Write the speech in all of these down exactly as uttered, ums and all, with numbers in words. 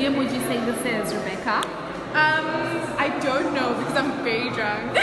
museum would you say this is, Rebecca? Um, I don't know because I'm very drunk.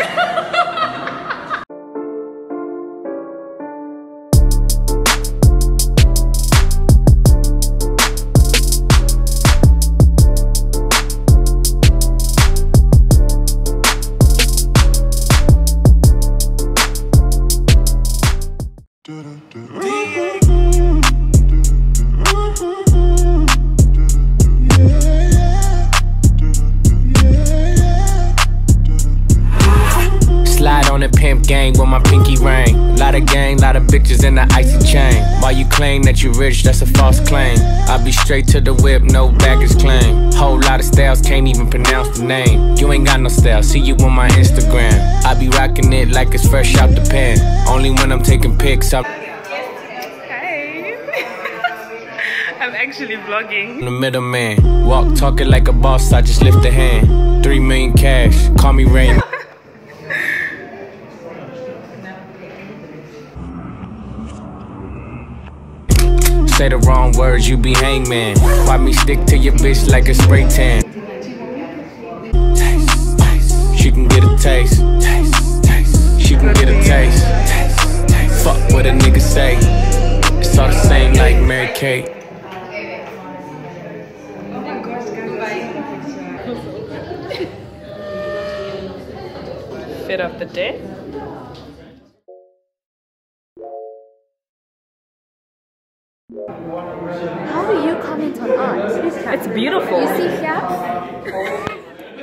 Gang with my pinky ring, lot of gang, lot of pictures in the icy chain. While you claim that you rich, that's a false claim. I be straight to the whip, no baggage claim. Whole lot of styles, can't even pronounce the name. You ain't got no style, see you on my Instagram. I be rocking it like it's fresh out the pen. Only when I'm taking pics, I'm I'm actually vlogging. The middleman, walk talking like a boss, I just lift a hand. Three million cash, call me Rain. Say the wrong words, you be hangman. Why me stick to your bitch like a spray tan? Taste, taste. She can get a taste, taste, taste. She can get a taste, taste, taste. Fuck what a nigga say. It's all the same like Mary Kate. Fit up the day. How do you comment on art? It's beautiful. You see here?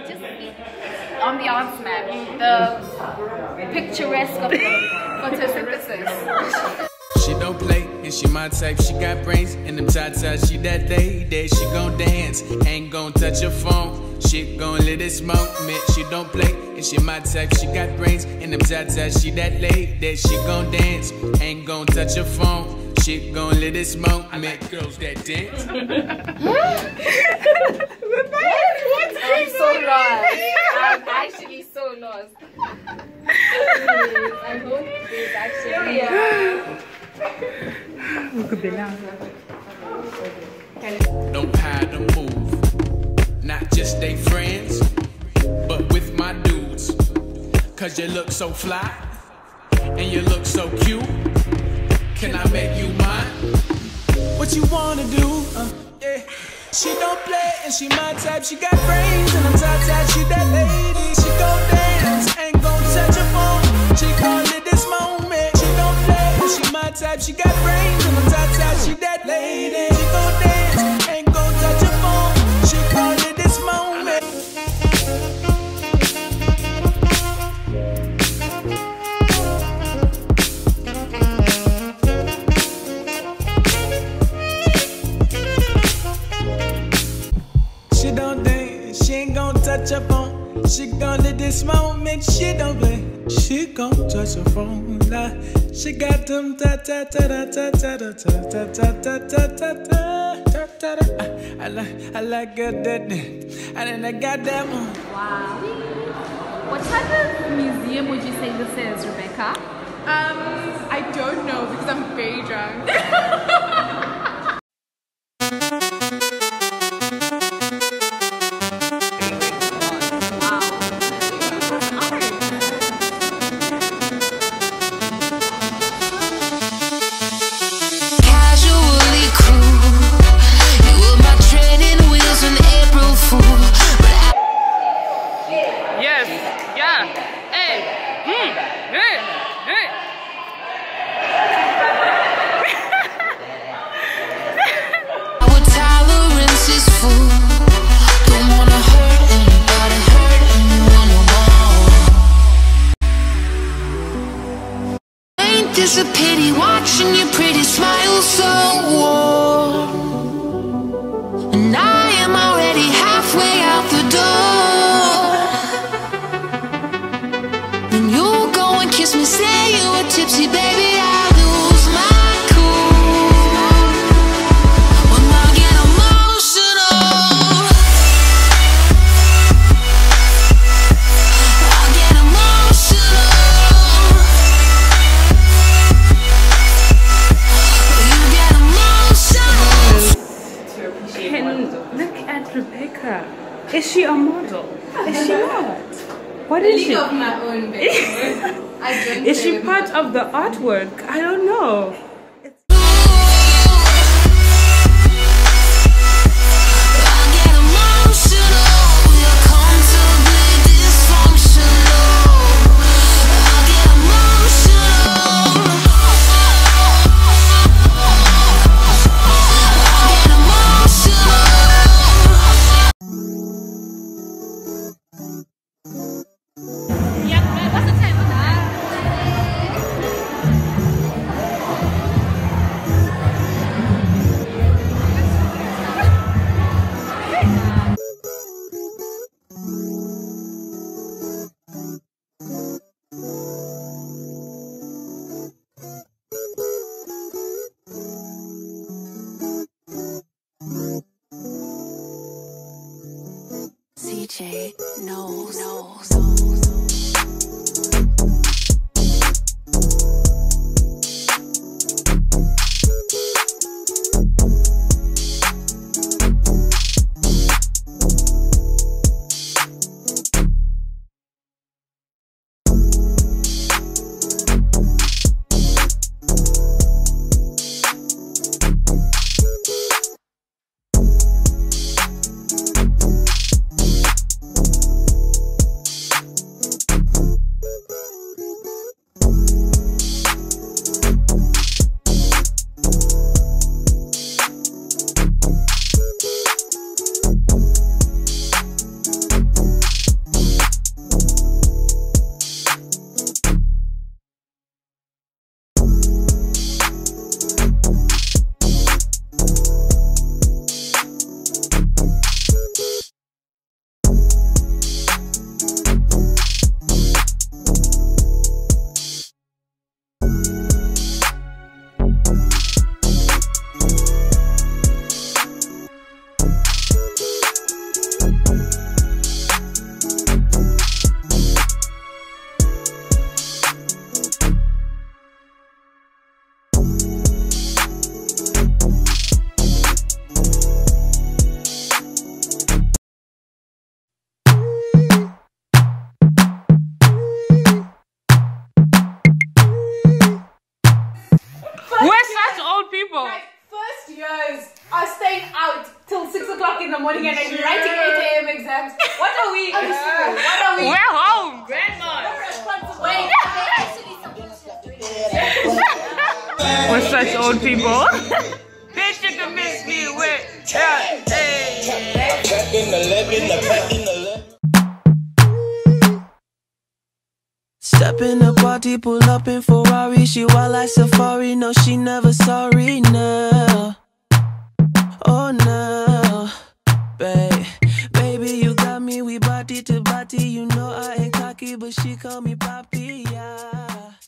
Just on the arts map, the picturesque of photosynthesis. She don't play, and she my type. She got brains, and them tatas. She that day, that she gon' dance. Ain't gon' touch her phone. She gon' let it smoke, man. She don't play, and she my type. She got brains, and them tatas. She that day, that she gon' dance. Ain't gon' touch her phone. She gon' let it smoke. I like girls that dance. What's I'm so lost. I'm actually so lost. I hope there's actually. Yeah. Don't hide the move. Not just they friends, but with my dudes. Cause you look so fly, and you look so cute. Can I make you mine? What you wanna do? Uh, yeah. She don't play and she my type. She got brains and I'm top type. She that lady. She gon' dance, ain't gon' touch her phone. She gon' live this moment. She don't play and she my type. She got brains and I'm top type. She that lady. She gon' dance, ain't gon' touch her phone. She gon' live this moment. Her phone. She gon' let this moment, she don't play. She gon' touch her phone. Nah. She got them ta ta ta ta ta ta ta ta ta ta ta ta ta ta ta. I like I like her that day. I didn't I got that one. Wow. What type of museum would you say this is, Rebecca? Um, I don't know because I'm very drunk. It's a pity watching your pretty smile so warm, and I am already halfway out the door. Then you go and kiss me, say you were tipsy, baby. I lose my cool when I get emotional. I get emotional. Yes. isn't she? Of my own I don't Is she part of the artwork? I don't know. C J knows. knows. People. My first years are staying out till six o'clock in the morning and then writing eight A M exams. What are we? Yeah. Sure. What are we? We're home, grandma. We're such old people. Bitch, you can miss me with. Step in the party, pull up in Ferrari. She wild like Safari, no, she never sorry, no. Oh no, babe, baby, you got me, we body to body. You know I ain't cocky, but she call me papi, yeah.